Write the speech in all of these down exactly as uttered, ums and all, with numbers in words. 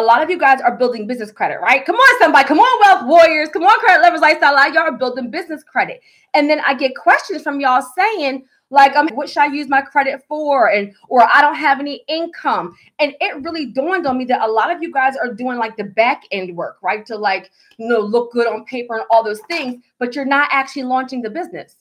a lot of you guys are building business credit, right? Come on, somebody. Come on, Wealth Warriors. Come on, Credit Levers Lifestyle. A lot of y'all are building business credit. And then I get questions from y'all saying, like, um, what should I use my credit for? And, or I don't have any income. And it really dawned on me that a lot of you guys are doing like the back end work, right? To like, you know, look good on paper and all those things, but you're not actually launching the business.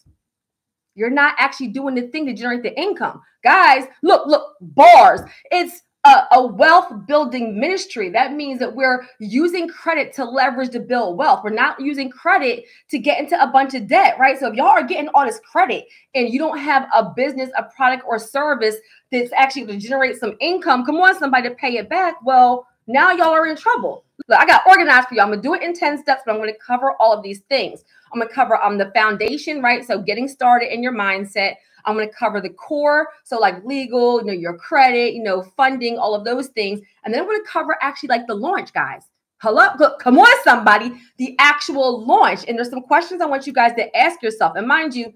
You're not actually doing the thing to generate the income. Guys, look, look, bars. It's a, a wealth building ministry. That means that we're using credit to leverage to build wealth. We're not using credit to get into a bunch of debt, right? So if y'all are getting all this credit and you don't have a business, a product or service that's actually to generate some income, come on, somebody, to pay it back. Well, now y'all are in trouble. Look, I got organized for you. I'm going to do it in ten steps, but I'm going to cover all of these things. I'm going to cover um, the foundation, right? So getting started in your mindset. I'm going to cover the core. So like legal, you know, your credit, you know, funding, all of those things. And then I'm going to cover actually like the launch, guys. Hello, look, come on, somebody, the actual launch. And there's some questions I want you guys to ask yourself. And mind you,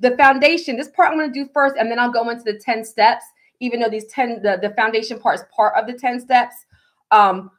the foundation, this part I'm going to do first, and then I'll go into the ten steps, even though these ten, the, the foundation part is part of the ten steps. Um,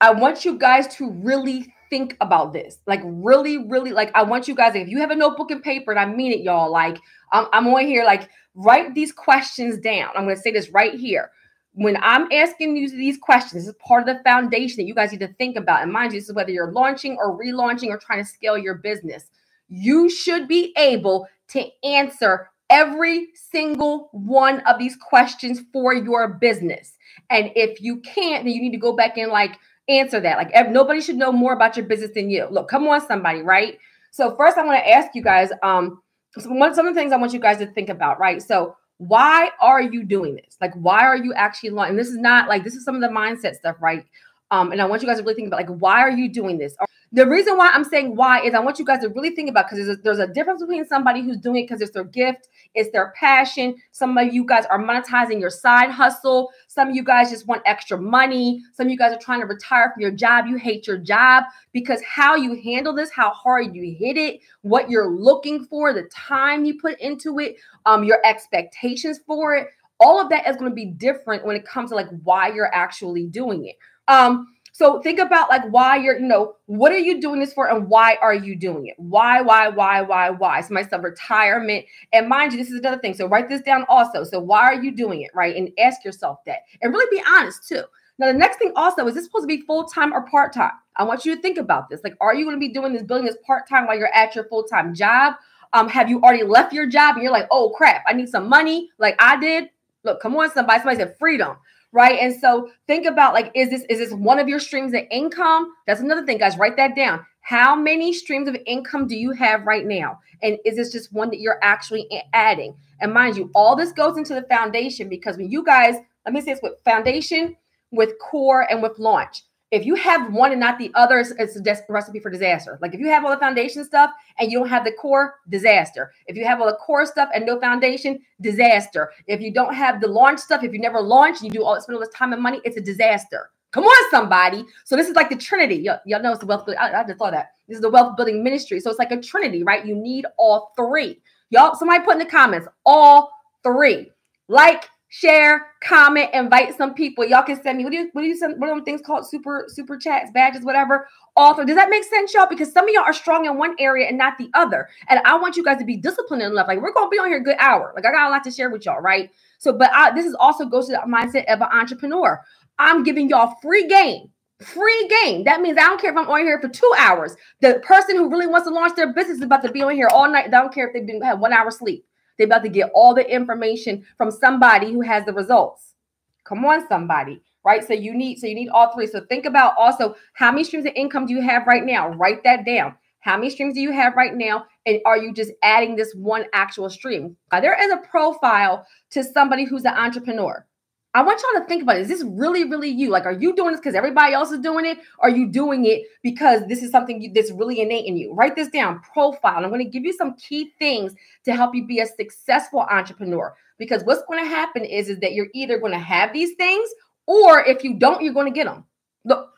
I want you guys to really think about this, like really, really, like I want you guys, if you have a notebook and paper, and I mean it, y'all, like I'm, I'm on here, like write these questions down. I'm going to say this right here. When I'm asking you these questions, this is part of the foundation that you guys need to think about. And mind you, this is whether you're launching or relaunching or trying to scale your business. You should be able to answer every single one of these questions for your business. And if you can't, then you need to go back and like answer that. Like nobody should know more about your business than you. Look, come on, somebody, right? So first I want to ask you guys, um, some of the things I want you guys to think about, right? So why are you doing this? Like, why are you actually launching? And this is not like, this is some of the mindset stuff, right? Um, and I want you guys to really think about like, why are you doing this? The reason why I'm saying why is I want you guys to really think about, because there's a, there's a difference between somebody who's doing it because it's their gift, it's their passion. Some of you guys are monetizing your side hustle. Some of you guys just want extra money. Some of you guys are trying to retire from your job. You hate your job because how you handle this, how hard you hit it, what you're looking for, the time you put into it, um, your expectations for it. All of that is going to be different when it comes to like why you're actually doing it. Um, So think about like why you're, you know, what are you doing this for and why are you doing it? Why, why, why, why, why? So my stuff, retirement. And mind you, this is another thing. So write this down also. So why are you doing it, right? And ask yourself that. And really be honest too. Now, the next thing also, is this supposed to be full-time or part-time? I want you to think about this. Like, are you going to be doing this, building this part-time while you're at your full-time job? Um, have you already left your job and you're like, oh crap, I need some money like I did? Look, come on, somebody. Somebody said freedom. Right. And so think about like, is this is this one of your streams of income? That's another thing, guys. Write that down. How many streams of income do you have right now? And is this just one that you're actually adding? And mind you, all this goes into the foundation, because when you guys, let me say this, with foundation, with core and with launch. If you have one and not the other, it's, it's a recipe for disaster. Like if you have all the foundation stuff and you don't have the core, disaster. If you have all the core stuff and no foundation, disaster. If you don't have the launch stuff, if you never launch and you do all spend all this time and money, it's a disaster. Come on, somebody. So this is like the Trinity. Y'all know it's the wealth building. I, I just thought that. This is the wealth building ministry. So it's like a Trinity, right? You need all three. Y'all, somebody put in the comments, all three. Like, share, comment, invite some people. Y'all can send me, what do you, what do you send, what are them things called? Super, super chats, badges, whatever. Also, does that make sense, y'all? Because some of y'all are strong in one area and not the other. And I want you guys to be disciplined enough. Like, we're going to be on here a good hour. Like, I got a lot to share with y'all, right? So, but I, this is also goes to the mindset of an entrepreneur. I'm giving y'all free game. Free game. That means I don't care if I'm on here for two hours. The person who really wants to launch their business is about to be on here all night. I don't care if they've been had one hour sleep. They're about to get all the information from somebody who has the results. Come on, somebody, right? So you need, so you need all three. So think about also, how many streams of income do you have right now? Write that down. How many streams do you have right now? And are you just adding this one actual stream? Now, there is a profile to somebody who's an entrepreneur. I want y'all to think about it. Is this really, really you? Like, are you doing this because everybody else is doing it? Are you doing it because this is something you, that's really innate in you? Write this down, profile. I'm going to give you some key things to help you be a successful entrepreneur, because what's going to happen is, is that you're either going to have these things, or if you don't, you're going to get them. Look,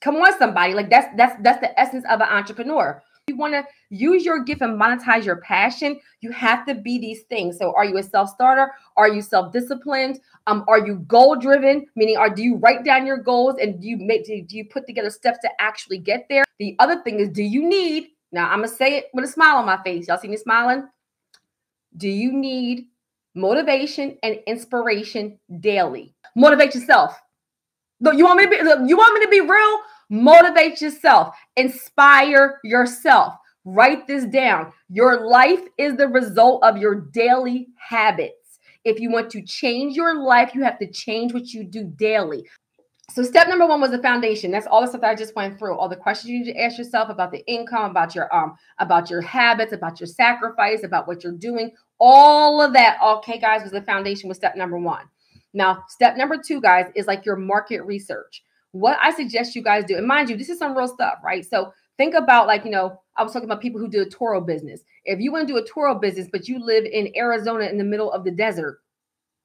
come on, somebody. Like that's, that's, that's the essence of an entrepreneur. you want to use your gift and monetize your passion, you have to be these things. So are you a self-starter? Are you self-disciplined? Um, are you goal-driven? Meaning, are, do you write down your goals and do you, make, do you put together steps to actually get there? The other thing is, do you need, now I'm going to say it with a smile on my face. Y'all see me smiling? Do you need motivation and inspiration daily? Motivate yourself. Look, you want me to be, look, you want me to be real? Motivate yourself. Inspire yourself. Write this down. Your life is the result of your daily habits. If you want to change your life, you have to change what you do daily. So step number one was the foundation. That's all the stuff that I just went through. All the questions you need to ask yourself about the income, about your um, about your habits, about your sacrifice, about what you're doing. All of that, okay, guys, was the foundation with step number one. Now, step number two, guys, is like your market research. What I suggest you guys do, and mind you, this is some real stuff, right? So think about, like, you know, I was talking about people who do a Toro business. If you want to do a Toro business, but you live in Arizona in the middle of the desert,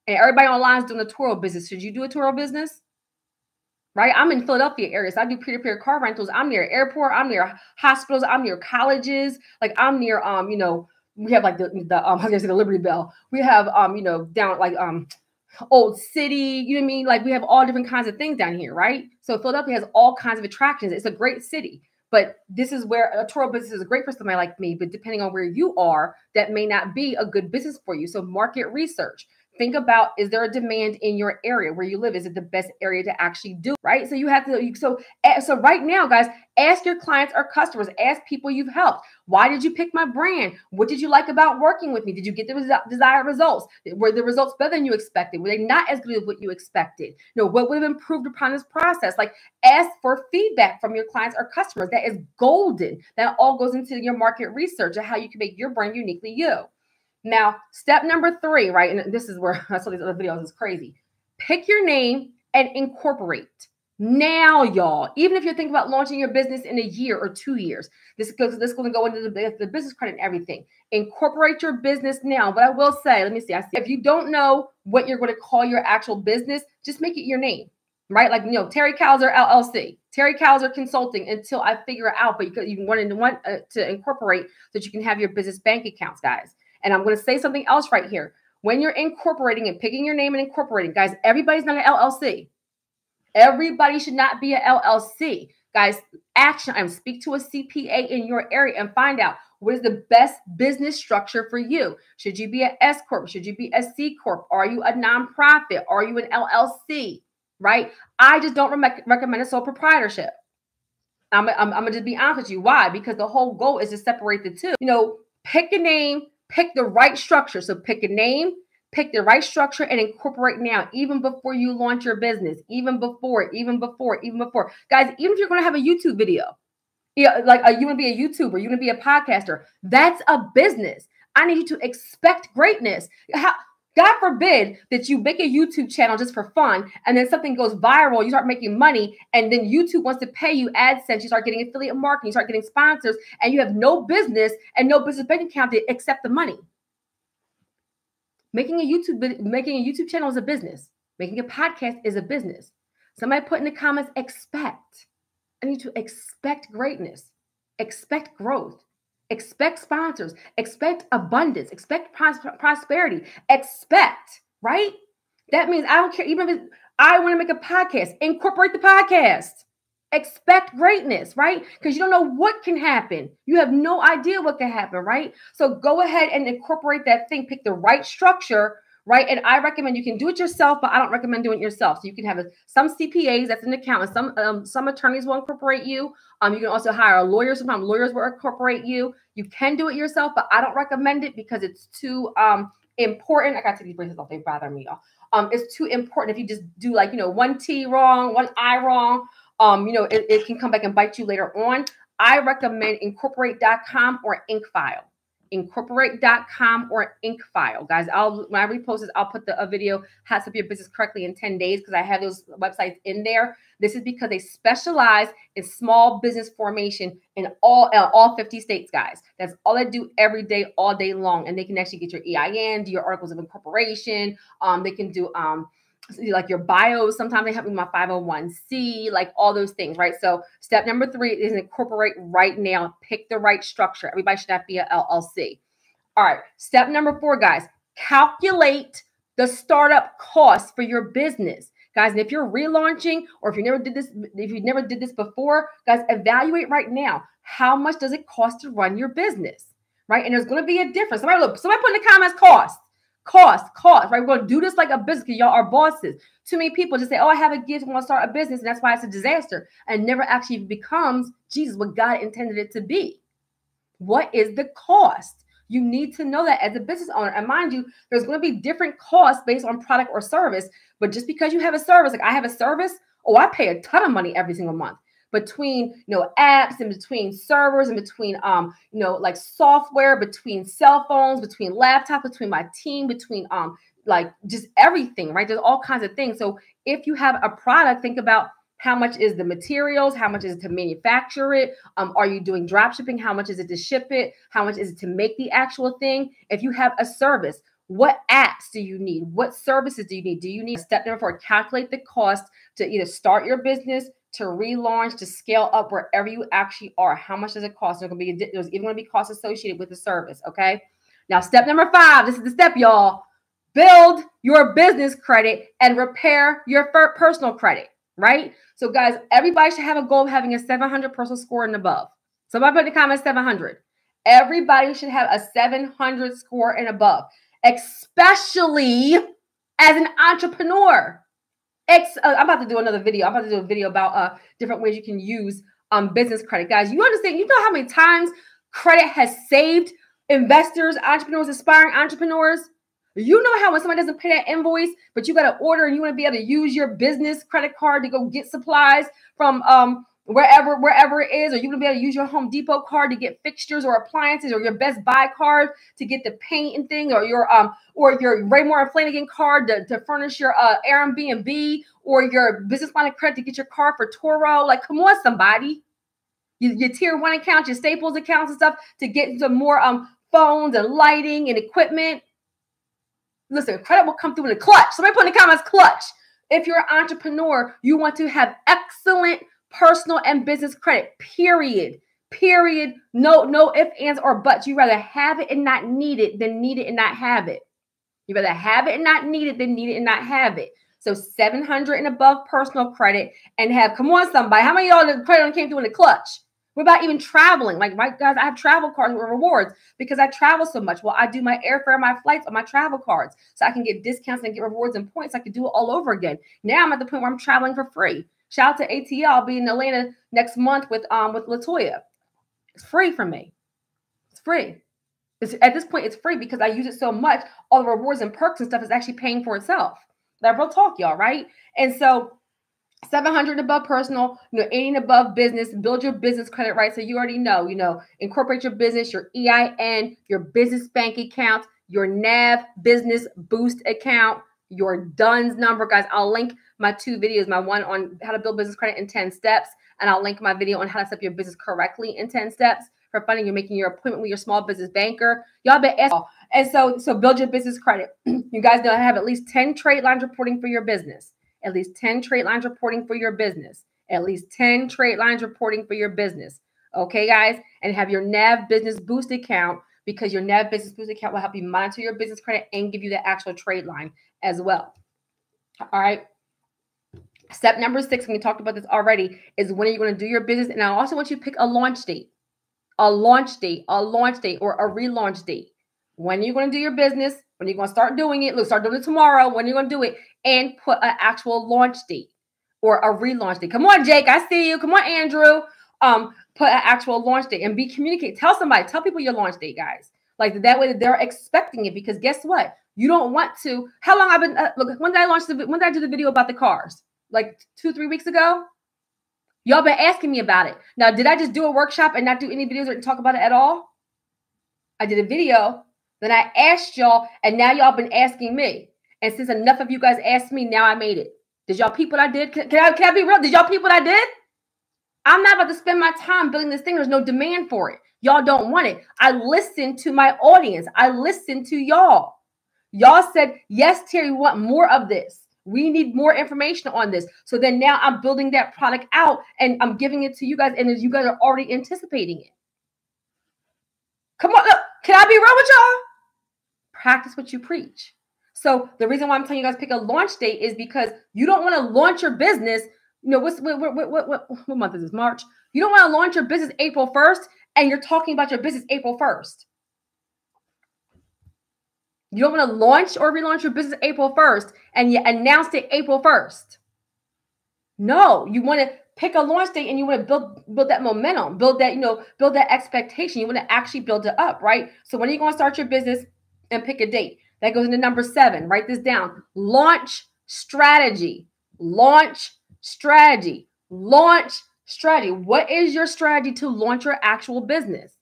and everybody online is doing a Toro business, should you do a Toro business? Right? I'm in Philadelphia area. So I do peer-to-peer car rentals. I'm near airport. I'm near hospitals. I'm near colleges. Like I'm near, um, you know, we have like the, the um, I was gonna say the Liberty Bell. We have, um, you know, down like um, Old City. You know what I mean? Like we have all different kinds of things down here, right? So Philadelphia has all kinds of attractions. It's a great city. But this is where a Toro business is great for somebody like me. But depending on where you are, that may not be a good business for you. So market research. Think about, is there a demand in your area where you live? Is it the best area to actually do, right? So you have to, so, so right now, guys, ask your clients or customers, ask people you've helped. Why did you pick my brand? What did you like about working with me? Did you get the resu- desired results? Were the results better than you expected? Were they not as good as what you expected? No, what would have improved upon this process? Like ask for feedback from your clients or customers. That is golden. That all goes into your market research and how you can make your brand uniquely you. Now, step number three, right? And this is where I saw these other videos is crazy. Pick your name and incorporate. Now, y'all, even if you're thinking about launching your business in a year or two years, this goes, this is going to go into the, the business credit and everything. Incorporate your business now. But I will say, let me see, I see. If you don't know what you're going to call your actual business, just make it your name, right? Like, you know, Terry Cowser, L L C. Terry Cowser Consulting until I figure it out. But you, you want to, want to incorporate so that you can have your business bank accounts, guys. And I'm going to say something else right here. When you're incorporating and picking your name and incorporating, guys, everybody's not an L L C. Everybody should not be an L L C. Guys, action item. Speak to a C P A in your area and find out what is the best business structure for you. Should you be an S corp? Should you be a C corp? Are you a nonprofit? Are you an L L C? Right? I just don't re- recommend a sole proprietorship. I'm, I'm, I'm going to just be honest with you. Why? Because the whole goal is to separate the two. You know, pick a name. Pick the right structure. So pick a name, pick the right structure, and incorporate now, even before you launch your business, even before, even before, even before. Guys, even if you're going to have a YouTube video, you know, like you're going to be a YouTuber, you're going to be a podcaster, that's a business. I need you to expect greatness. How, God forbid that you make a YouTube channel just for fun, and then something goes viral, you start making money, and then YouTube wants to pay you AdSense, you start getting affiliate marketing, you start getting sponsors, and you have no business and no business bank account to accept the money. Making a YouTube, making a YouTube channel is a business. Making a podcast is a business. Somebody put in the comments, expect. I need to expect greatness. Expect growth. Expect sponsors, expect abundance, expect pros- prosperity, expect, right? That means I don't care. Even if it's, I want to make a podcast, incorporate the podcast, expect greatness, right? Because you don't know what can happen. You have no idea what can happen, right? So go ahead and incorporate that thing, pick the right structure, right? And I recommend you can do it yourself, but I don't recommend doing it yourself. So you can have a, some C P As, that's an accountant. Some um, some attorneys will incorporate you. Um, you can also hire a lawyer. Sometimes lawyers will incorporate you. You can do it yourself, but I don't recommend it because it's too um important. I got to take these braces off. They bother me, y'all. Um, it's too important. If you just do like, you know, one T wrong, one I wrong, um, you know, it, it can come back and bite you later on. I recommend incorporate dot com or Incfile. incorporate dot com or Incfile, guys. I'll when I repost this, I'll put the a video how to set up your business correctly in ten days because I have those websites in there. This is because they specialize in small business formation in all uh, all fifty states, guys. That's all they do every day, all day long, and they can actually get your E I N, do your articles of incorporation. Um, they can do um like your bios. Sometimes they help me with my five oh one c, like all those things, right? So step number three is incorporate right now. Pick the right structure. Everybody should not be an L L C. All right. Step number four, guys, calculate the startup costs for your business. Guys, and if you're relaunching or if you never did this, if you never did this before, guys, evaluate right now. How much does it cost to run your business, right? And there's going to be a difference. Somebody, look, somebody put in the comments, cost, cost, cost, right? We're going to do this like a business because y'all are bosses. Too many people just say, oh, I have a gift, I want to start a business, and that's why it's a disaster. And never actually becomes, Jesus, what God intended it to be. What is the cost? You need to know that as a business owner. And mind you, there's going to be different costs based on product or service. But just because you have a service, like I have a service, oh, I pay a ton of money every single month between, you know, apps and between servers and between, um, you know, like software, between cell phones, between laptops, between my team, between, um, like just everything, right? There's all kinds of things. So if you have a product, think about how much is the materials? How much is it to manufacture it? Um, are you doing drop shipping? How much is it to ship it? How much is it to make the actual thing? If you have a service, what apps do you need? What services do you need? Do you need step number four? Calculate the cost to either start your business, to relaunch, to scale up wherever you actually are. How much does it cost? There's gonna be there's even gonna be costs associated with the service. Okay. Now, step number five. This is the step, y'all. Build your business credit and repair your personal credit. Right? So guys, everybody should have a goal of having a seven hundred personal score and above. Somebody put in the comments seven hundred. Everybody should have a seven hundred score and above, especially as an entrepreneur. Ex uh, I'm about to do another video. I'm about to do a video about uh, different ways you can use um, business credit. Guys, you understand, you know how many times credit has saved investors, entrepreneurs, aspiring entrepreneurs? You know how when somebody doesn't pay that invoice, but you got an order and you want to be able to use your business credit card to go get supplies from um, wherever wherever it is, or you want to be able to use your Home Depot card to get fixtures or appliances, or your Best Buy card to get the paint and thing, or your um or your Raymour and Flanagan card to, to furnish your uh, Airbnb, or your business line of credit to get your car for Toro. Like, come on, somebody. Your, your tier one accounts, your Staples accounts and stuff to get some more um phones and lighting and equipment. Listen, credit will come through in a clutch. Somebody put in the comments, clutch. If you're an entrepreneur, you want to have excellent personal and business credit, period, period. No, no ifs, ands, or buts. You'd rather have it and not need it than need it and not have it. You'd rather have it and not need it than need it and not have it. So seven hundred and above personal credit and have, come on, somebody. How many of y'all the credit came through in the clutch? What about even traveling? Like, my guys, I have travel cards with rewards because I travel so much. Well, I do my airfare, my flights on my travel cards so I can get discounts and get rewards and points. I can do it all over again. Now I'm at the point where I'm traveling for free. Shout out to A T L. I'll be in Atlanta next month with um with LaToya. It's free for me. It's free. It's, at this point, it's free because I use it so much. All the rewards and perks and stuff is actually paying for itself. That real talk, y'all, right? And so seven hundred above personal, you know, eighty and above business, build your business credit, right? So you already know, you know, incorporate your business, your E I N, your business bank account, your Nav business boost account, your D U N S number. Guys, I'll link my two videos, my one on how to build business credit in ten steps, and I'll link my video on how to set up your business correctly in ten steps for funding. You're making your appointment with your small business banker. Y'all been asking. And so, so build your business credit. You guys know I have at least ten trade lines reporting for your business. At least ten trade lines reporting for your business. At least ten trade lines reporting for your business. Okay, guys? And have your Nav Business Boost account, because your Nav Business Boost account will help you monitor your business credit and give you the actual trade line as well. All right. Step number six, and we talked about this already, is when are you going to do your business? And I also want you to pick a launch date, a launch date, a launch date, or a relaunch date. When are you going to do your business? When are you going to start doing it? Look, start doing it tomorrow. When are you going to do it? And put an actual launch date or a relaunch date. Come on, Jake. I see you. Come on, Andrew. Um, put an actual launch date and be communicate. Tell somebody. Tell people your launch date, guys. Like that way they're expecting it, because guess what? You don't want to. How long I've been uh, look? When did I launch the? When did I do the video about the cars? Like two, three weeks ago. Y'all been asking me about it. Now, did I just do a workshop and not do any videos or talk about it at all? I did a video. Then I asked y'all, and now y'all been asking me. And since enough of you guys asked me, now I made it. Did y'all peep what I did? Can, can, I, can I be real? Did y'all peep what I did? I'm not about to spend my time building this thing. There's no demand for it. Y'all don't want it. I listened to my audience. I listened to y'all. Y'all said, yes, Terry, we want more of this. We need more information on this. So then now I'm building that product out and I'm giving it to you guys. And as you guys are already anticipating it. Come on, look, can I be real with y'all? Practice what you preach. So the reason why I'm telling you guys pick a launch date is because you don't want to launch your business. You know, what's, what, what, what, what, what month is this? March. You don't want to launch your business April first and you're talking about your business April first. You don't want to launch or relaunch your business April first and you announced it April first. No, you want to pick a launch date and you want to build, build that momentum, build that, you know, build that expectation. You want to actually build it up, right? So when are you going to start your business and pick a date? That goes into number seven. Write this down. Launch strategy, launch strategy, launch strategy. What is your strategy to launch your actual business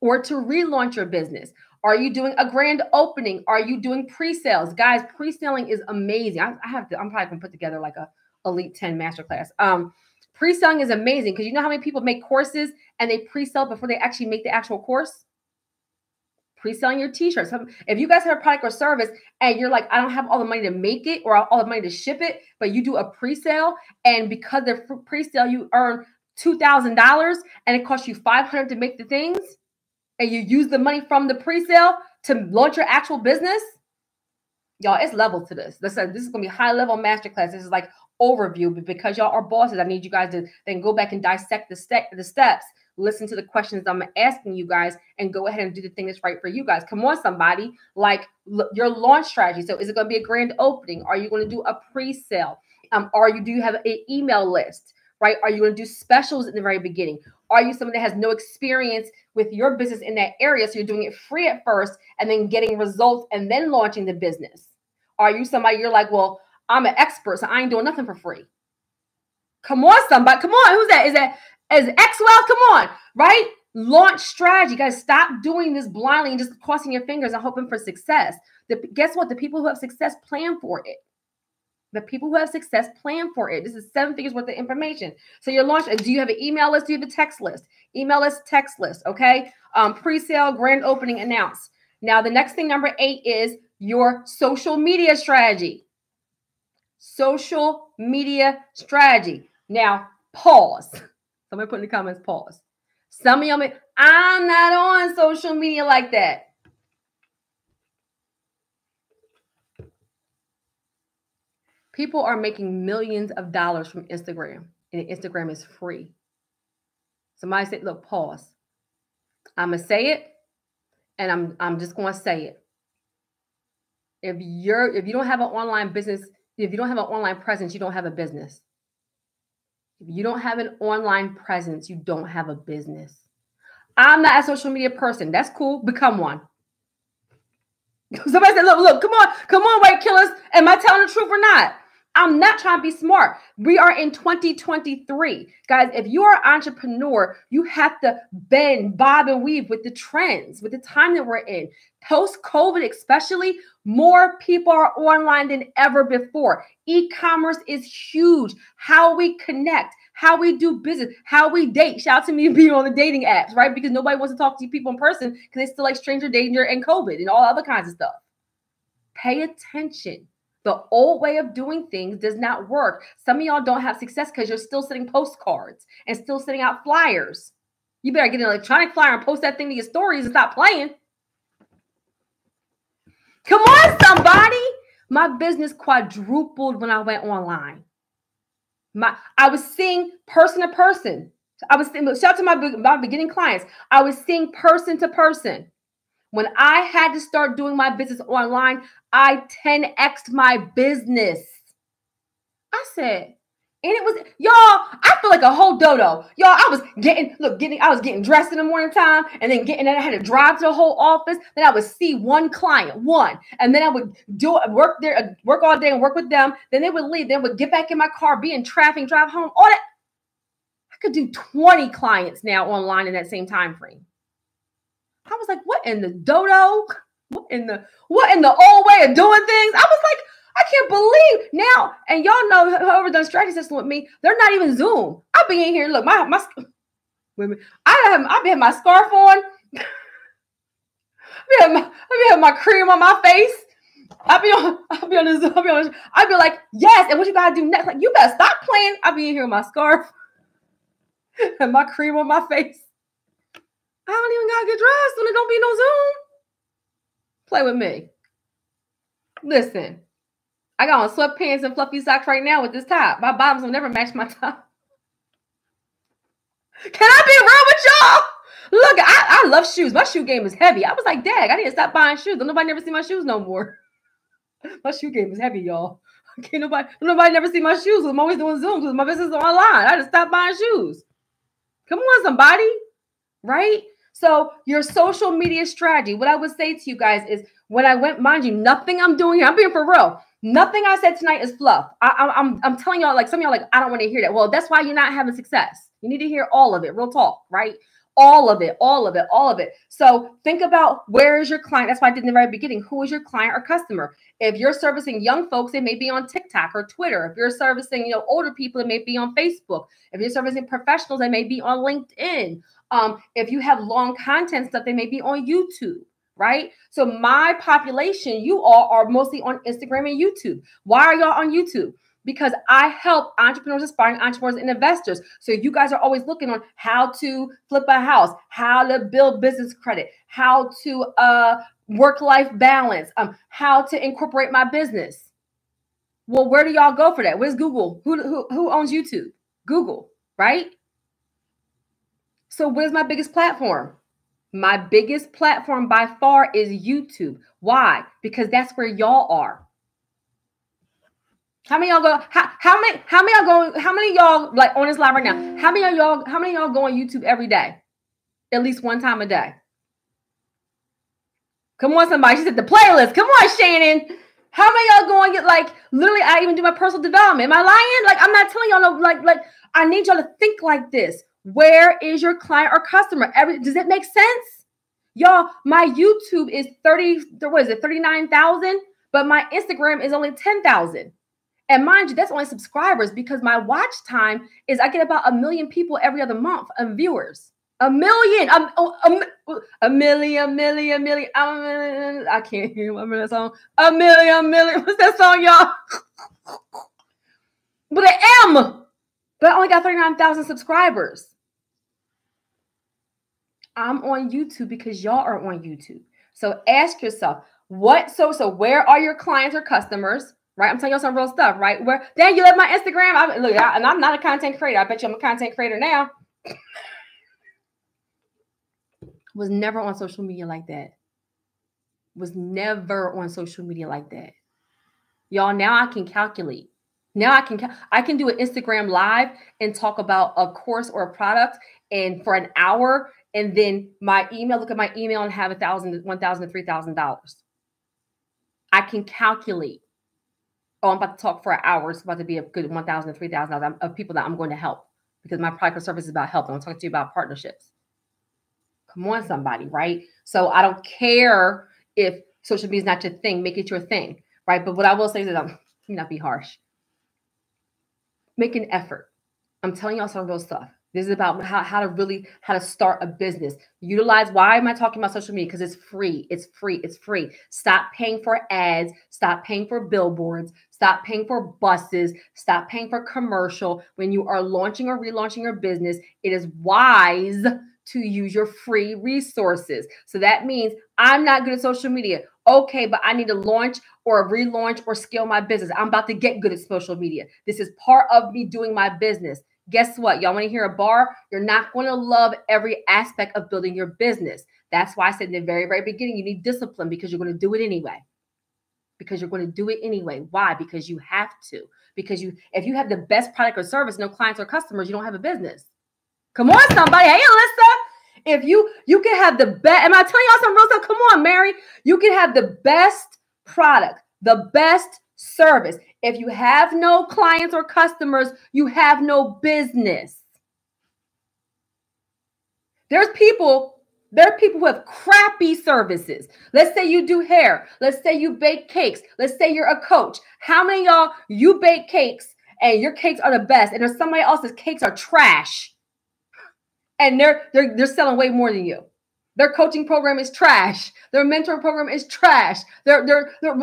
or to relaunch your business? Are you doing a grand opening? Are you doing pre-sales? Guys, pre-selling is amazing. I, I have to, I'm probably going to put together like a Elite ten masterclass. Um, pre-selling is amazing because you know how many people make courses and they pre-sell before they actually make the actual course? Pre-selling your t-shirts. If you guys have a product or service and you're like, I don't have all the money to make it or all the money to ship it, but you do a pre-sale, and because they're pre-sale, you earn two thousand dollars and it costs you five hundred dollars to make the things, and you use the money from the pre-sale to launch your actual business, y'all, it's level to this. This is going to be high-level masterclass. This is like overview, but because y'all are bosses, I need you guys to then go back and dissect the, step, the steps, listen to the questions I'm asking you guys, and go ahead and do the thing that's right for you guys. Come on, somebody. Like your launch strategy. So is it going to be a grand opening? Are you going to do a pre-sale? Um, are you, do you have an email list? Right? Are you going to do specials in the very beginning? Are you someone that has no experience with your business in that area? So you're doing it free at first and then getting results and then launching the business. Are you somebody you're like, well, I'm an expert, so I ain't doing nothing for free. Come on, somebody. Come on. Who's that? Is that is Xwell? Come on. Right? Launch strategy. Guys, stop doing this blindly and just crossing your fingers and hoping for success. The, guess what? The people who have success plan for it. The people who have success plan for it. This is seven figures worth of information. So your launch, do you have an email list? Do you have a text list? Email list, text list, okay? Um, pre-sale, grand opening, announce. Now, the next thing, number eight, is your social media strategy. Social media strategy. Now, pause. Somebody put in the comments, pause. Some of y'all may, I'm not on social media like that. People are making millions of dollars from Instagram, and Instagram is free. Somebody said, look, pause. I'm going to say it, and I'm, I'm just going to say it. If you're, if you don't have an online business, if you don't have an online presence, you don't have a business. If you don't have an online presence, you don't have a business. I'm not a social media person. That's cool. Become one. Somebody said, look, look, come on. Come on, white killers. Am I telling the truth or not? I'm not trying to be smart. We are in twenty twenty-three. Guys, if you are an entrepreneur, you have to bend, bob, and weave with the trends, with the time that we're in. Post-COVID especially, more people are online than ever before. E-commerce is huge. How we connect, how we do business, how we date. Shout out to me being on the dating apps, right? Because nobody wants to talk to you people in person because they still like stranger danger and COVID and all other kinds of stuff. Pay attention. The old way of doing things does not work. Some of y'all don't have success because you're still sending postcards and still sending out flyers. You better get an electronic flyer and post that thing to your stories and stop playing. Come on, somebody. My business quadrupled when I went online. My, I was seeing person to person. I was seeing, shout out to my, my beginning clients. I was seeing person to person. When I had to start doing my business online, I ten X'd my business. I said, and it was, y'all, I feel like a whole dodo. Y'all, I was getting, look, getting, I was getting dressed in the morning time and then getting, and I had to drive to the whole office. Then I would see one client, one, and then I would do work there, work all day and work with them. Then they would leave. Then I would get back in my car, be in traffic, drive home, all that. I could do twenty clients now online in that same time frame. I was like, what in the dodo? What in the what in the old way of doing things? I was like, I can't believe now. And y'all know whoever done strategy session with me, they're not even Zoom. I'll be in here. Look, my my women, I have I be have my scarf on. I be have my, I be have my cream on my face. I'll be on, I'll be on this, I'll be on this. I'll be like, yes, and what you gotta do next? Like, you better stop playing. I'll be in here with my scarf and my cream on my face. I don't even gotta get dressed when it don't be no Zoom. Play with me. Listen, I got on sweatpants and fluffy socks right now with this top. My bottoms will never match my top. Can I be real with y'all? Look, I, I love shoes. My shoe game is heavy. I was like, dag, I need to stop buying shoes. Don't nobody never see my shoes no more. My shoe game is heavy, y'all. Can't nobody, nobody never see my shoes. I'm always doing Zooms because my business is online. I just stopped buying shoes. Come on, somebody. Right? So your social media strategy, what I would say to you guys is when I went, mind you, nothing I'm doing here, I'm being for real. Nothing I said tonight is fluff. I, I, I'm, I'm telling y'all, like some of y'all like, I don't want to hear that. Well, that's why you're not having success. You need to hear all of it. Real talk, right? All of it, all of it, all of it. So think about where is your client? That's why I did in the very beginning. Who is your client or customer? If you're servicing young folks, it may be on TikTok or Twitter. If you're servicing, you know, older people, it may be on Facebook. If you're servicing professionals, it may be on LinkedIn. Um, if you have long content stuff, they may be on YouTube, right? So my population, you all are mostly on Instagram and YouTube. Why are y'all on YouTube? Because I help entrepreneurs, aspiring entrepreneurs, and investors. So you guys are always looking on how to flip a house, how to build business credit, how to uh, work-life balance, um, how to incorporate my business. Well, where do y'all go for that? Where's Google? Who, who, who owns YouTube? Google, right? So where's my biggest platform? My biggest platform by far is YouTube. Why? Because that's where y'all are. How many y'all go? How, how many? How many y'all go? How many y'all like on this live right now? How many of y'all? How many y'all go on YouTube every day? At least one time a day. Come on, somebody. She said the playlist. Come on, Shannon. How many y'all go on get like literally? I even do my personal development. Am I lying? Like I'm not telling y'all no. Like like I need y'all to think like this. Where is your client or customer? Every does it make sense, y'all? My YouTube is thirty. What is it? Thirty-nine thousand. But my Instagram is only ten thousand. And mind you, that's only subscribers because my watch time is I get about a million people every other month of viewers. A million, a, a, a million, a million, a million. I can't hear that song. A million, a million. What's that song, y'all? But an M. But I only got thirty-nine thousand subscribers. I'm on YouTube because y'all are on YouTube. So ask yourself, what? So, so where are your clients or customers? Right, I'm telling y'all some real stuff, right? Where then you left my Instagram. I, look, I, and I'm not a content creator. I bet you I'm a content creator now. Was never on social media like that. Was never on social media like that, y'all. Now I can calculate. Now I can I can do an Instagram live and talk about a course or a product, and for an hour, and then my email. Look at my email and have a thousand, one thousand, three thousand dollars. I can calculate. Oh, I'm about to talk for an hour. It's about to be a good one thousand to three thousand dollars of people that I'm going to help because my product or service is about help. I'm talking to you about partnerships. Come on, somebody, right? So I don't care if social media is not your thing. Make it your thing, right? But what I will say is that I'm you not be harsh. Make an effort. I'm telling y'all some real stuff. This is about how, how to really, how to start a business. Utilize, why am I talking about social media? Because it's free. It's free. It's free. Stop paying for ads. Stop paying for billboards. Stop paying for buses. Stop paying for commercial. When you are launching or relaunching your business, it is wise to use your free resources. So that means I'm not good at social media. Okay, but I need to launch or relaunch or scale my business. I'm about to get good at social media. This is part of me doing my business. Guess what? Y'all want to hear a bar? You're not going to love every aspect of building your business. That's why I said in the very, very beginning, you need discipline because you're going to do it anyway. Because you're going to do it anyway. Why? Because you have to. Because you, if you have the best product or service, no clients or customers, you don't have a business. Come on, somebody. Hey, Alyssa. If you, you can have the best. Am I telling y'all some real stuff? Come on, Mary. You can have the best product, the best service. If you have no clients or customers, you have no business. There's people, there are people who have crappy services. Let's say you do hair. Let's say you bake cakes. Let's say you're a coach. How many of y'all, you bake cakes and your cakes are the best and there's somebody else's cakes are trash and they're, they're, they're selling way more than you. Their coaching program is trash. Their mentor program is trash. They're, they're, they're,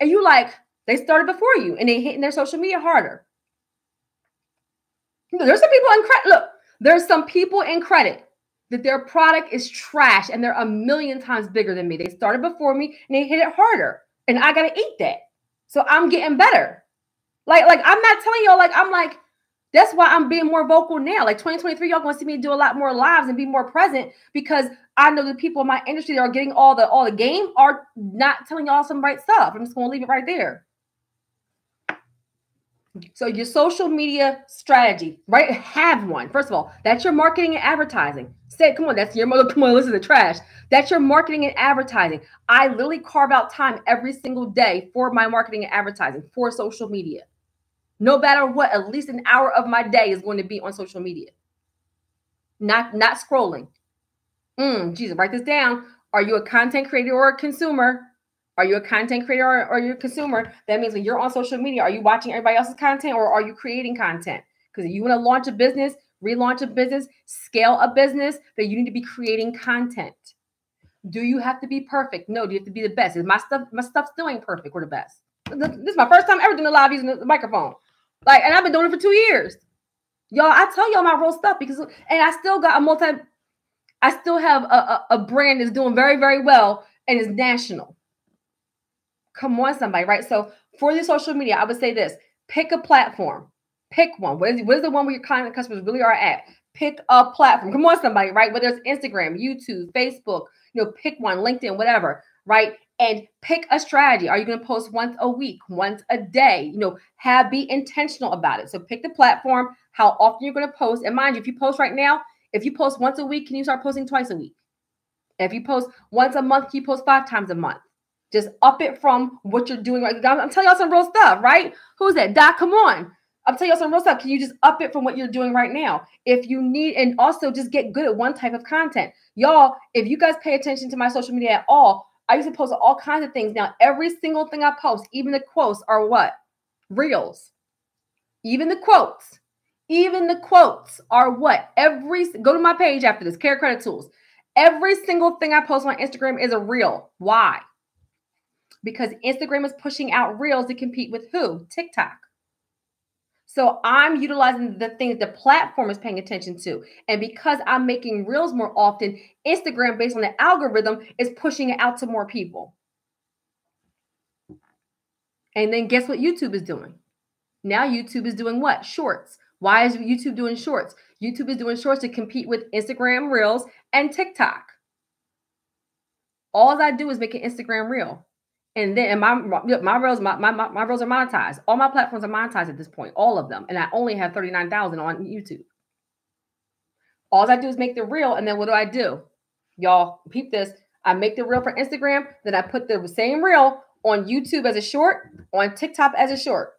And you like, they started before you and they hitting their social media harder. There's some people in credit. Look, there's some people in credit that their product is trash and they're a million times bigger than me. They started before me and they hit it harder and I got to eat that. So I'm getting better. Like, like I'm not telling y'all, like, I'm like, that's why I'm being more vocal now. Like twenty twenty-three, y'all gonna see me do a lot more lives and be more present because I know the people in my industry that are getting all the all the game are not telling y'all some right stuff. I'm just gonna leave it right there. So your social media strategy, right? Have one. First of all, that's your marketing and advertising. Say, come on, that's your mother. Come on, listen to trash. That's your marketing and advertising. I literally carve out time every single day for my marketing and advertising for social media. No matter what, at least an hour of my day is going to be on social media. Not, not scrolling. Mm, Jesus, write this down. Are you a content creator or a consumer? Are you a content creator or, or you're a consumer? That means when you're on social media, are you watching everybody else's content or are you creating content? Because if you want to launch a business, relaunch a business, scale a business, then you need to be creating content. Do you have to be perfect? No, do you have to be the best? Is my stuff, my stuff still ain't perfect or the best? This is my first time ever doing a live using the microphone. Like, and I've been doing it for two years. Y'all, I tell y'all my real stuff because, and I still got a multi, I still have a, a, a brand that's doing very, very well and is national. Come on, somebody, right? So for the social media, I would say this, pick a platform, pick one. What is, what is the one where your client and customers really are at? Pick a platform. Come on, somebody, right? Whether it's Instagram, YouTube, Facebook, you know, pick one, LinkedIn, whatever, right? And pick a strategy. Are you going to post once a week, once a day? You know, have, be intentional about it. So pick the platform, how often you're going to post. And mind you, if you post right now, if you post once a week, can you start posting twice a week? And if you post once a month, can you post five times a month? Just up it from what you're doing right now. I'm telling y'all some real stuff, right? Who's that? Doc, come on. I'm telling y'all some real stuff. Can you just up it from what you're doing right now? If you need, and also just get good at one type of content. Y'all, if you guys pay attention to my social media at all, I used to post all kinds of things. Now, every single thing I post, even the quotes are what? Reels. Even the quotes. Even the quotes are what? Every, go to my page after this, Care Credit Tools. Every single thing I post on Instagram is a reel. Why? Because Instagram is pushing out reels to compete with who? TikTok. So I'm utilizing the things the platform is paying attention to. And because I'm making reels more often, Instagram, based on the algorithm, is pushing it out to more people. And then guess what YouTube is doing? Now YouTube is doing what? Shorts. Why is YouTube doing shorts? YouTube is doing shorts to compete with Instagram reels and TikTok. All I do is make an Instagram reel. And then and my, my, reels, my, my, my reels are monetized. All my platforms are monetized at this point, all of them. And I only have thirty-nine thousand on YouTube. All I do is make the reel. And then what do I do? Y'all, peep this. I make the reel for Instagram. Then I put the same reel on YouTube as a short, on TikTok as a short.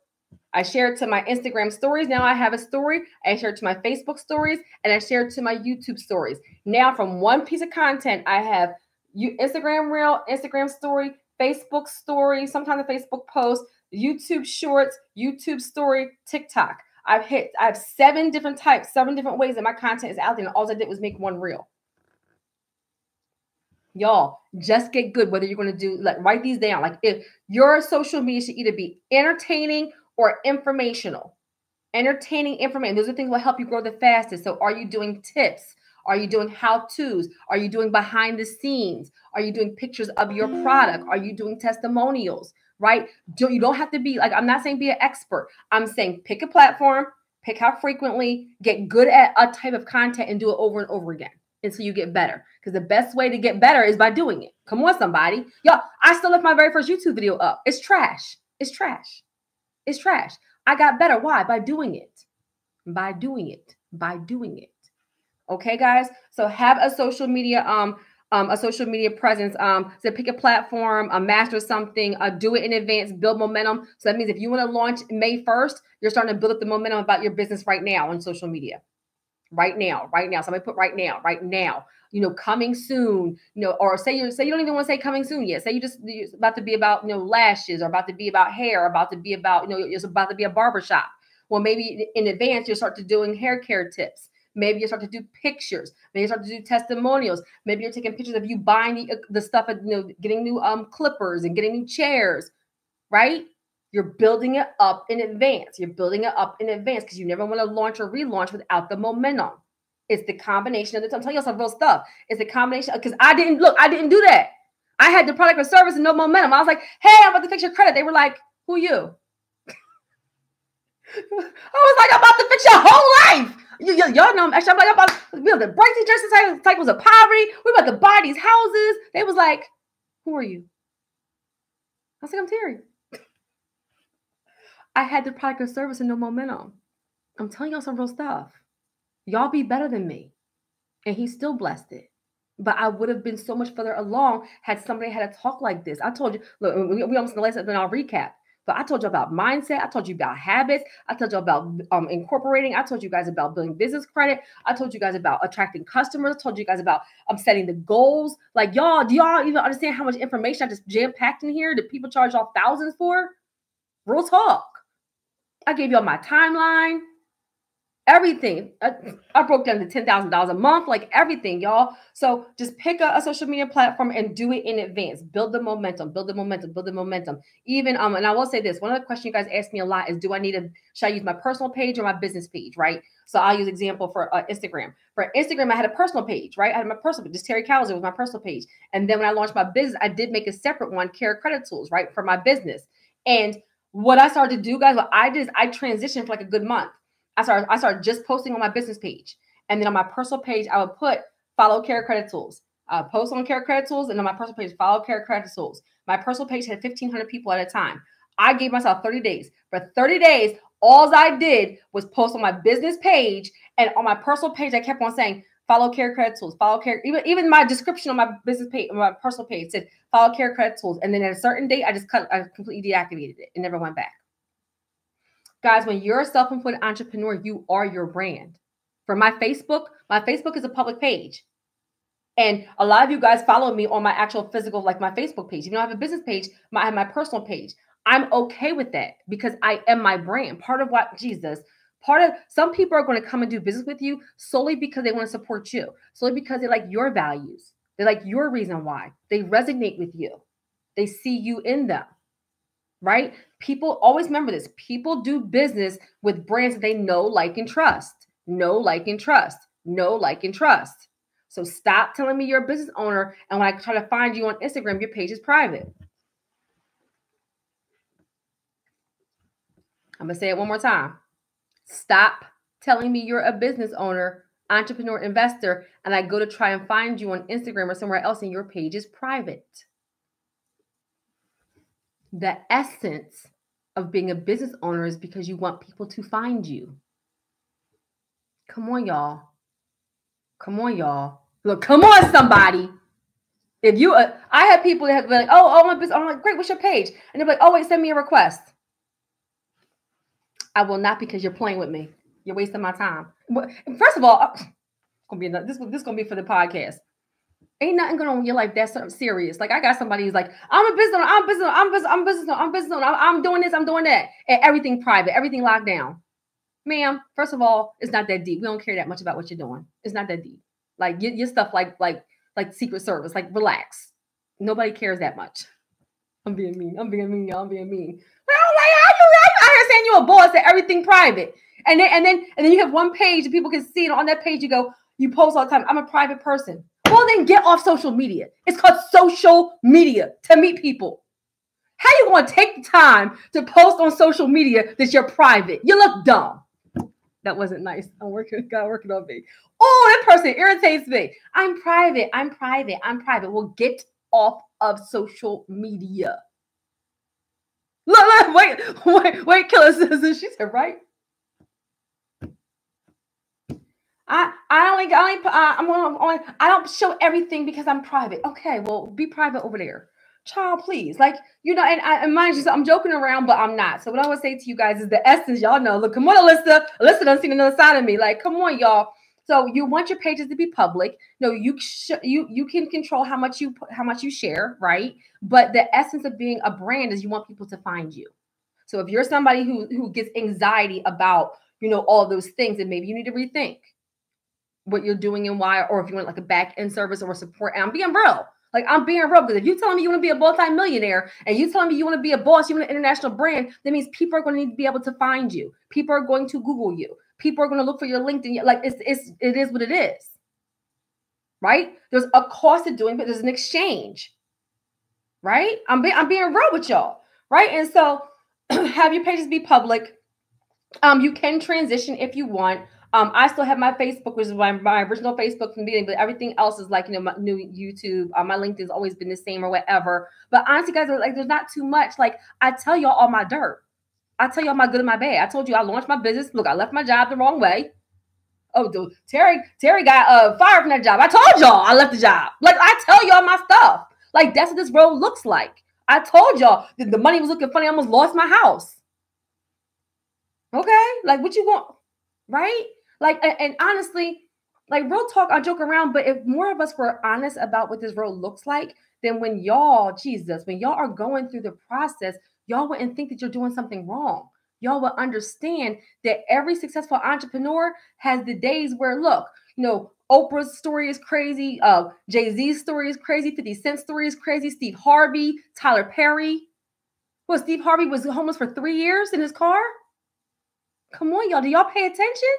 I share it to my Instagram stories. Now I have a story. I share it to my Facebook stories. And I share it to my YouTube stories. Now from one piece of content, I have you Instagram reel, Instagram story, Facebook story, sometimes a Facebook post, YouTube shorts, YouTube story, TikTok. I've hit, I have seven different types, seven different ways that my content is out there. And all I did was make one reel. Y'all, just get good. Whether you're going to do, like, write these down. Like, if your social media should either be entertaining or informational. Entertaining, information. Those are things that will help you grow the fastest. So are you doing tips? Are you doing how-tos? Are you doing behind the scenes? Are you doing pictures of your product? Are you doing testimonials, right? Do, you don't have to be, like, I'm not saying be an expert. I'm saying pick a platform, pick how frequently, get good at a type of content and do it over and over again until you get better. Because the best way to get better is by doing it. Come on, somebody. Y'all, I still left my very first YouTube video up. It's trash. It's trash. It's trash. I got better. Why? By doing it. By doing it. By doing it. Okay, guys. So have a social media, um, um, a social media presence. Um, so pick a platform, a uh, master something, uh, do it in advance, build momentum. So that means if you want to launch May first, you're starting to build up the momentum about your business right now on social media, right now, right now. Somebody put right now, right now, you know, coming soon, you know, or say you say you don't even want to say coming soon yet. Say you just you're about to be about, you know, lashes or about to be about hair, or about to be about, you know, it's about to be a barbershop. Well, maybe in advance, you'll start to doing hair care tips. Maybe you start to do pictures. Maybe you start to do testimonials. Maybe you're taking pictures of you buying the, the stuff, you know, getting new um clippers and getting new chairs. right? You're building it up in advance. You're building it up in advance because you never want to launch or relaunch without the momentum. It's the combination of the, I'm telling you some real stuff. It's the combination of, because I didn't, look, I didn't do that. I had the product or service and no momentum. I was like, hey, I'm about to fix your credit. They were like, who you? I was like, I'm about to fix your whole life. You, you, y'all know, actually, I'm like, I'm about to, you know, the break these dresses, cycles of poverty. We're about to buy these houses. They was like, who are you? I was like, I'm Terry. I had the product or service and no momentum. I'm telling y'all some real stuff. Y'all be better than me. And he still blessed it. But I would have been so much further along had somebody had a talk like this. I told you, look, we, we almost in the last episode, then I'll recap. But I told you about mindset. I told you about habits. I told you about um, incorporating. I told you guys about building business credit. I told you guys about attracting customers. I told you guys about um, setting the goals. Like, y'all, do y'all even understand how much information I just jam-packed in here that people charge y'all thousands for? Real talk. I gave y'all my timeline. Everything. I, I broke down to ten thousand dollars a month, like everything, y'all. So just pick a, a social media platform and do it in advance. Build the momentum, build the momentum, build the momentum. Even, um, and I will say this, one of the questions you guys ask me a lot is, do I need a, should I use my personal page or my business page, right? So I'll use example for uh, Instagram. For Instagram, I had a personal page, right? I had my personal page. Just Terry Cowser was my personal page. And then when I launched my business, I did make a separate one, Care Credit Tools, right? For my business. And what I started to do, guys, what I did is I transitioned for like a good month. I started, I started just posting on my business page. And then on my personal page, I would put follow Care Credit Tools. I would post on Care Credit Tools. And on my personal page, follow Care Credit Tools. My personal page had fifteen hundred people at a time. I gave myself thirty days. For thirty days, all I did was post on my business page. And on my personal page, I kept on saying, follow Care Credit Tools, follow Care. Even, even my description on my business page, on my personal page said, follow Care Credit Tools. And then at a certain date, I just cut, I completely deactivated it and never went back. Guys, when you're a self-employed entrepreneur, you are your brand. For my Facebook, my Facebook is a public page. And a lot of you guys follow me on my actual physical, like my Facebook page. If you don't have a business page, my, I have my personal page. I'm okay with that because I am my brand. Part of what, Jesus, part of, some people are going to come and do business with you solely because they want to support you. Solely because they like your values. They like your reason why. They resonate with you. They see you in them. Right? People, always remember this. People do business with brands that they know, like, and trust. Know, like, and trust. Know, like, and trust. So stop telling me you're a business owner. And when I try to find you on Instagram, your page is private. I'm going to say it one more time. Stop telling me you're a business owner, entrepreneur, investor, and I go to try and find you on Instagram or somewhere else and your page is private. The essence of being a business owner is because you want people to find you. Come on, y'all. Come on, y'all. Look, come on, somebody. If you, uh, I have people that have been like, oh, oh, my business. I'm like, great, what's your page? And they're like, oh, wait, send me a request. I will not, because you're playing with me. You're wasting my time. First of all, gonna be this this gonna be for the podcast. Ain't nothing going on in your life that's serious. Like, I got somebody who's like, I'm a business owner, I'm a business owner, I'm a business owner, I'm a business owner, I'm a business owner, I'm, I'm doing this, I'm doing that. And everything private, everything locked down. Ma'am, first of all, it's not that deep. We don't care that much about what you're doing. It's not that deep. Like, your, your stuff like, like, like Secret Service, like, relax. Nobody cares that much. I'm being mean. I'm being mean, y'all. I'm being mean. Like, I'm like, how you out here saying you're a boss and everything private? And then, and then, and then you have one page and people can see it. On that page, you go, you post all the time, I'm a private person. Well, then get off social media. It's called social media, to meet people. How you going to take the time to post on social media that you're private? You look dumb. That wasn't nice. I'm working, God working on me. Oh, that person irritates me. I'm private. I'm private. I'm private. Well, get off of social media. Look, look, wait, wait, wait, Killer Susan. She said, right? I I only I only, uh, I'm only I don't show everything because I'm private. Okay, well, be private over there, child. Please, like, you know. And I and mind you, so I'm joking around, but I'm not. So what I would say to you guys is the essence, y'all know. Look, come on, Alyssa. Alyssa doesn't see another side of me. Like, come on, y'all. So you want your pages to be public. No, you sh you you can control how much you how much you share, right? But the essence of being a brand is you want people to find you. So if you're somebody who who gets anxiety about, you know, all those things, then maybe you need to rethink what you're doing and why, or if you want like a back end service or support. And I'm being real. Like, I'm being real, because if you telling me you want to be a multi-millionaire and you telling me you want to be a boss, you want an international brand, that means people are going to need to be able to find you. People are going to Google you. People are going to look for your LinkedIn. Like, it's, it's, it is what it is, right? There's a cost of doing, but there's an exchange, right? I'm, be, I'm being real with y'all, right? And so have your pages be public. Um, you can transition if you want. Um, I still have my Facebook, which is my, my original Facebook from the beginning, but everything else is like, you know, my new YouTube, uh, my LinkedIn's always been the same or whatever. But honestly, guys, like, there's not too much. Like, I tell y'all all my dirt. I tell y'all my good and my bad. I told you I launched my business. Look, I left my job the wrong way. Oh, dude, Terry, Terry got uh, fired from that job. I told y'all I left the job. Like, I tell y'all my stuff. Like, that's what this road looks like. I told y'all that the money was looking funny. I almost lost my house. Okay? Like, what you want, right? Like, and, and honestly, like, real talk, I joke around, but if more of us were honest about what this road looks like, then when y'all, Jesus, when y'all are going through the process, y'all wouldn't think that you're doing something wrong. Y'all will understand that every successful entrepreneur has the days where, look, you know, Oprah's story is crazy. Uh, Jay-Z's story is crazy. fifty Cent's story is crazy. Steve Harvey, Tyler Perry. Well, Steve Harvey was homeless for three years in his car. Come on, y'all. Do y'all pay attention?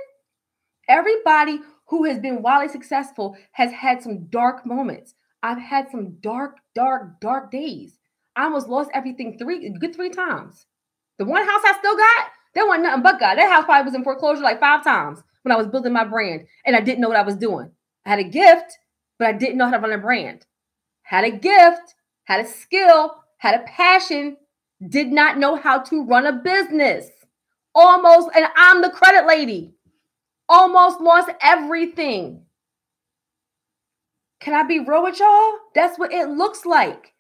Everybody who has been wildly successful has had some dark moments. I've had some dark, dark, dark days. I almost lost everything three, good three times. The one house I still got, that wasn't nothing but God. That house probably was in foreclosure like five times when I was building my brand, and I didn't know what I was doing. I had a gift, but I didn't know how to run a brand. Had a gift, had a skill, had a passion, did not know how to run a business. Almost, and I'm the credit lady. Almost lost everything. Can I be real with y'all? That's what it looks like.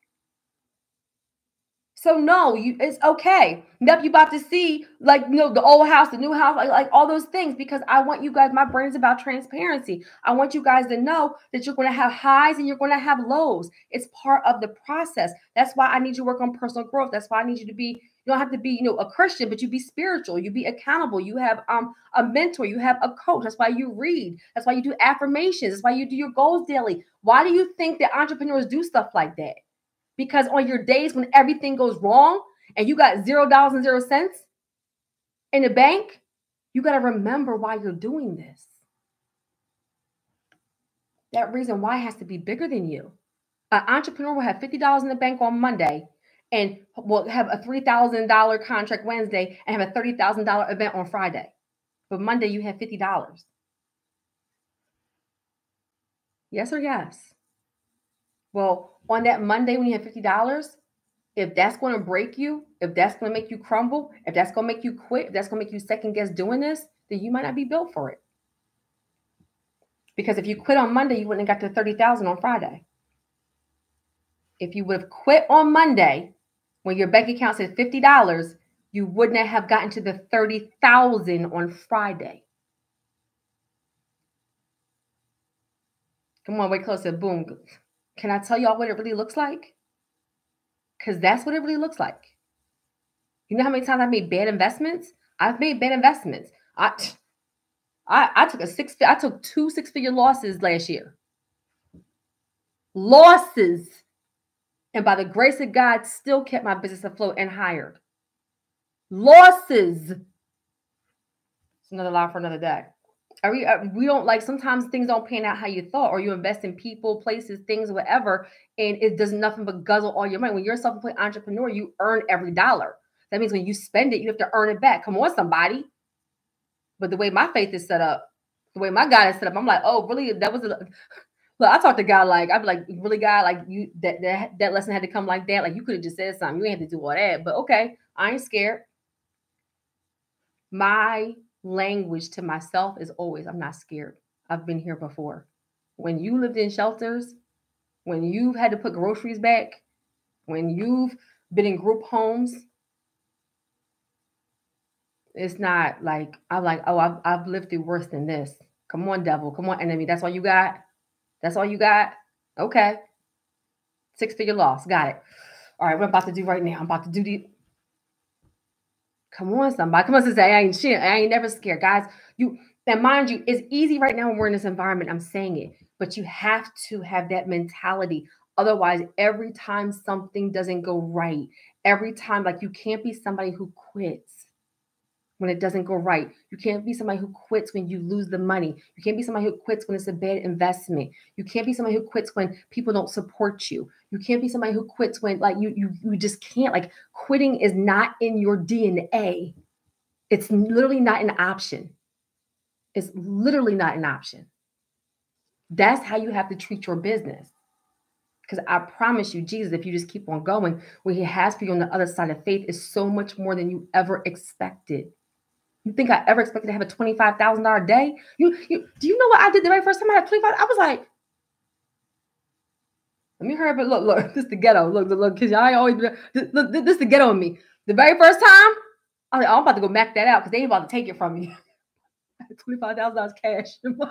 So no, you, it's okay. Yep, you about to see, like, you know, the old house, the new house, like, like all those things, because I want you guys, my brand's about transparency. I want you guys to know that you're going to have highs and you're going to have lows. It's part of the process. That's why I need you to work on personal growth. That's why I need you to be, you don't have to be, you know, a Christian, but you be spiritual. You be accountable. You have um a mentor. You have a coach. That's why you read. That's why you do affirmations. That's why you do your goals daily. Why do you think that entrepreneurs do stuff like that? Because on your days when everything goes wrong and you got zero dollars and zero cents in the bank, you got to remember why you're doing this. That reason why has to be bigger than you. An entrepreneur will have fifty dollars in the bank on Monday and will have a three thousand dollar contract Wednesday and have a thirty thousand dollar event on Friday. But Monday you have fifty dollars. Yes or yes? Well, on that Monday when you have fifty dollars, if that's going to break you, if that's going to make you crumble, if that's going to make you quit, if that's going to make you second guess doing this, then you might not be built for it. Because if you quit on Monday, you wouldn't have got to thirty thousand on Friday. If you would have quit on Monday when your bank account said fifty dollars, you wouldn't have gotten to the thirty thousand on Friday. Come on, wait closer. Boom. Can I tell y'all what it really looks like? Because that's what it really looks like. You know how many times I've made bad investments? I've made bad investments. I, I, I took a six, I took two six-figure losses last year. Losses. And by the grace of God, still kept my business afloat and hired. Losses. It's another lie for another day. Are we, are, we don't like, sometimes things don't pan out how you thought, or you invest in people, places, things, whatever, and it does nothing but guzzle all your money. When you're a self-employed entrepreneur, you earn every dollar. That means when you spend it, you have to earn it back. Come on, somebody. But the way my faith is set up, the way my God is set up, I'm like, oh, really? That was a, look, I talked to God, like, I'd be like, really, God, like, you, that, that, that lesson had to come like that. Like, you could have just said something. You ain't have to do all that. But okay, I ain't scared. My language to myself is always, I'm not scared. I've been here before. When you lived in shelters, when you've had to put groceries back, when you've been in group homes, it's not like, I'm like, oh, I've, I've lived through worse than this. Come on, devil. Come on, enemy. That's all you got? That's all you got? Okay. Six-figure loss. Got it. All right, what I'm about to do right now, I'm about to do the... Come on, somebody. Come on, sister. I ain't shit. I ain't never scared. Guys, you, and mind you, it's easy right now when we're in this environment. I'm saying it, but you have to have that mentality Otherwise, every time something doesn't go right, every time, like you can't be somebody who quits when it doesn't go right. You can't be somebody who quits when you lose the money. You can't be somebody who quits when it's a bad investment. You can't be somebody who quits when people don't support you. You can't be somebody who quits when like you, you, you just can't, like quitting is not in your D N A. It's literally not an option. It's literally not an option. That's how you have to treat your business. Because I promise you, Jesus, if you just keep on going, what he has for you on the other side of faith is so much more than you ever expected. You think I ever expected to have a twenty-five thousand dollars day? You, you, do you know what I did the very first time I had twenty-five? I was like, let me hurry up and look, look, this is the ghetto. Look, look, look, because y'all ain't always, this, look, this is the ghetto in me. The very first time, I was like, oh, I'm about to go max that out because they ain't about to take it from me. I had twenty-five thousand dollars cash in my,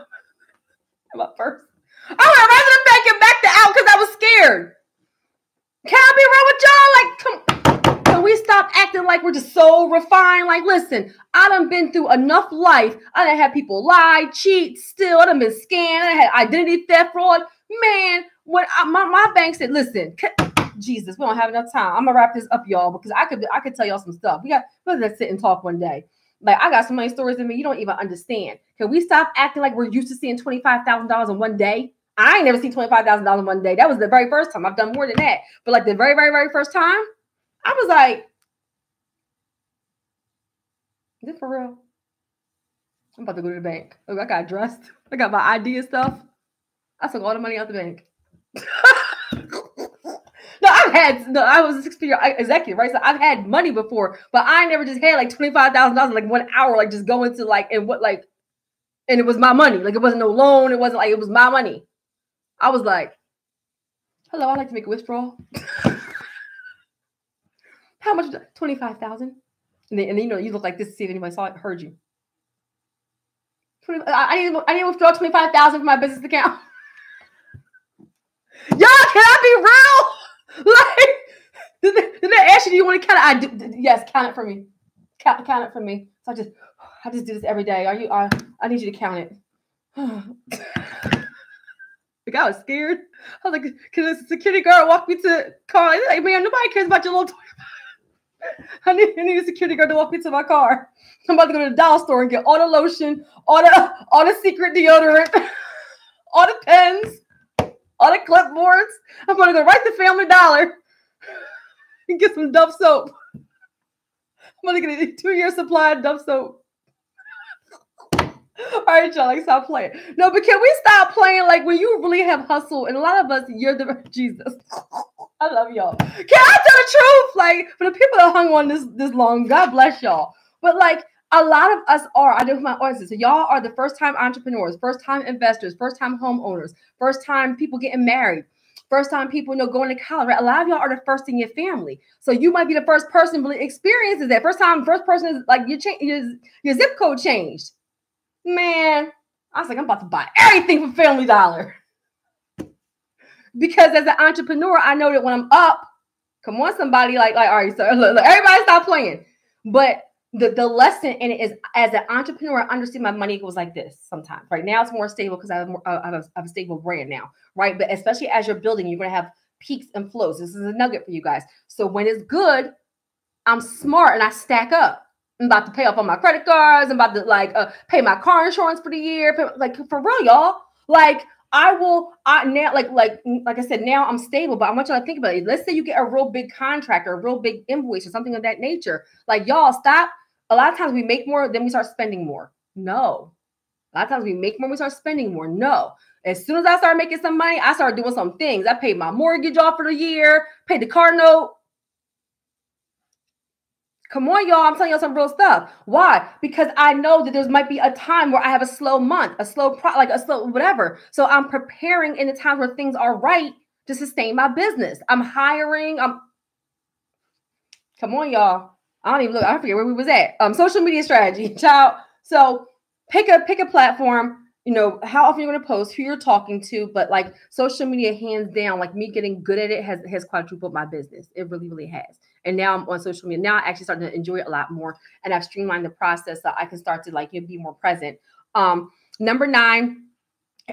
in my purse. I'm like, rather than backing back the out because I was scared. Can I be wrong with y'all? Like, come, can we stop acting like we're just so refined? Like, listen, I done been through enough life. I done had people lie, cheat, steal. I done been scammed. I had identity theft, fraud. Man, when I, my, my bank said, listen, Jesus, we don't have enough time. I'm gonna wrap this up, y'all, because I could I could tell y'all some stuff. We got let's sit and talk one day. Like, I got so many stories in me you don't even understand. Can we stop acting like we're used to seeing twenty-five thousand dollars in one day? I ain't never seen twenty-five thousand dollars in one day. That was the very first time. I've done more than that. But like the very, very, very first time, I was like, is it for real? I'm about to go to the bank. Look, I got dressed. I got my I D and stuff. I took all the money out the bank. No, I've had, no, I was a six-figure executive, right? So I've had money before, but I never just had like twenty-five thousand dollars in like one hour, like just going to like, and what like, and it was my money. Like it wasn't no loan. It wasn't like, it was my money. I was like, hello, I'd like to make a withdrawal. How much? twenty-five thousand dollars. And then, and then, you know, you look like this to see if anybody saw it, heard you. I need to, I need to withdraw twenty-five thousand dollars from my business account. Y'all, can I be real? Like, did they, did they ask you, do you want to count it? I did, did, yes, count it for me. Count, count it for me. So I just, I just do this every day. Are you? Uh, I need you to count it. Like, I was scared. I was like, can the security guard walk me to the car? He's like, man, nobody cares about your little toy. I need, I need a security guard to walk me to my car. I'm about to go to the dollar store and get all the lotion, all the, all the secret deodorant, all the pens, all the clipboards. I'm going to go right to Family Dollar and get some Dove soap. I'm going to get a two-year supply of Dove soap. All right, y'all, like, stop playing. No, but can we stop playing? Like, when you really have hustle, and a lot of us, you're the Jesus. I love y'all. Can I tell the truth? Like, for the people that hung on this this long, God bless y'all. But like, a lot of us are. I do with my audiences. So y'all are the first-time entrepreneurs, first-time investors, first-time homeowners, first-time people getting married, first-time people, you know, going to college. Right? A lot of y'all are the first in your family, so you might be the first person really experiences that. First time, first person is like your your your zip code changed. Man, I was like, I'm about to buy everything for Family Dollar. Because as an entrepreneur, I know that when I'm up, come on, somebody, like, like all right, so look, look, everybody stop playing. But the, the lesson in it is, as an entrepreneur, I understand my money goes like this sometimes. Right now, it's more stable because I have, more, I, have a, I have a stable brand now, right? But especially as you're building, you're going to have peaks and flows. This is a nugget for you guys. So when it's good, I'm smart and I stack up. I'm about to pay off on my credit cards. I'm about to like uh, pay my car insurance for the year. Pay, like for real, y'all. Like I will. I now like like like I said. Now I'm stable, but I want y'all to think about it. Let's say you get a real big contract or a real big invoice or something of that nature. Like y'all, stop. A lot of times we make more, then we start spending more. No. A lot of times we make more, we start spending more. No. As soon as I start making some money, I start doing some things. I paid my mortgage off for the year. Paid the car note. Come on, y'all. I'm telling y'all some real stuff. Why? Because I know that there might be a time where I have a slow month, a slow, pro like a slow whatever. So I'm preparing in the times where things are right to sustain my business. I'm hiring. I'm. Come on, y'all. I don't even look. I forget where we was at. Um, social media strategy, child. So pick a, pick a platform. You know, how often you're going to post, who you're talking to, but like social media, hands down, like me getting good at it has, has quadrupled my business. It really, really has. And now I'm on social media. Now I actually started to enjoy it a lot more, and I've streamlined the process so I can start to like, you know, be more present. Um, number nine,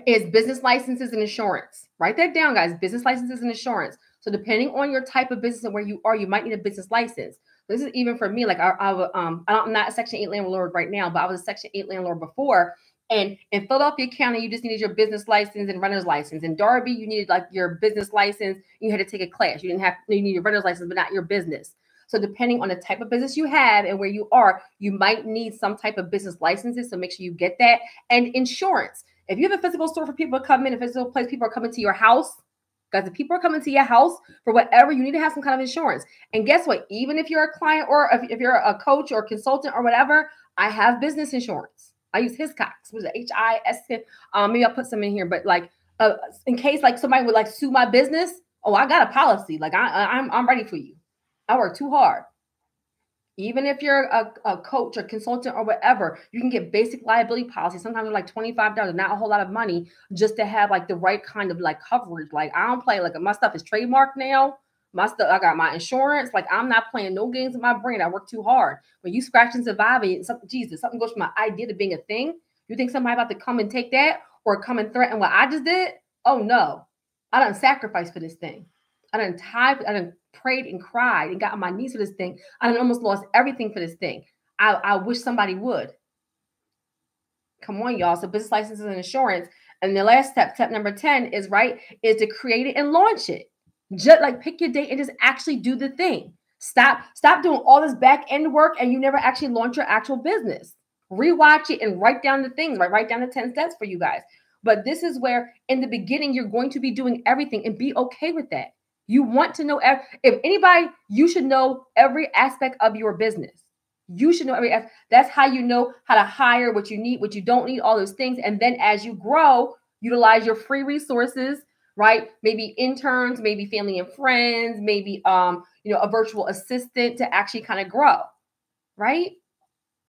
is business licenses and insurance. Write that down, guys. Business licenses and insurance. So depending on your type of business and where you are, you might need a business license. This is even for me. Like I, I um, I'm not a Section eight landlord right now, but I was a Section eight landlord before. And in Philadelphia County, you just needed your business license and renter's license. In Darby, you needed like your business license. You had to take a class. You didn't have, you need your renter's license, but not your business. So depending on the type of business you have and where you are, you might need some type of business licenses. So make sure you get that. And insurance. If you have a physical store for people to come in, a physical place, people are coming to your house. Guys, if people are coming to your house for whatever, you need to have some kind of insurance. And guess what? Even if you're a client or if, if you're a coach or consultant or whatever, I have business insurance. I use Hiscox. What is it? H I S. Um, maybe I'll put some in here. But like uh, in case like somebody would like sue my business, oh, I got a policy. Like I, I'm, I'm ready for you. I work too hard. Even if you're a, a coach or consultant or whatever, you can get basic liability policies. Sometimes they're like twenty-five dollars, not a whole lot of money, just to have like the right kind of like coverage. Like I don't play, like my stuff is trademarked now. My stuff, I got my insurance. Like I'm not playing no games with my brain. I work too hard. When you scratch and survive it, something, Jesus, something goes from my idea to being a thing. You think somebody about to come and take that or come and threaten what I just did? Oh no, I done sacrificed for this thing. I done tied, I done prayed and cried and got on my knees for this thing. I done almost lost everything for this thing. I, I wish somebody would. Come on, y'all. So business licenses and insurance. And the last step, step number ten is, right, is to create it and launch it. Just like pick your date and just actually do the thing. Stop, stop doing all this back end work and you never actually launch your actual business. Rewatch it and write down the things, right? Write down the ten steps for you guys. But this is where in the beginning, you're going to be doing everything and be okay with that. You want to know, if anybody, you should know every aspect of your business. You should know every aspect. That's how you know how to hire, what you need, what you don't need, all those things. And then as you grow, utilize your free resources, right? Maybe interns, maybe family and friends, maybe, um, you know, a virtual assistant to actually kind of grow, right?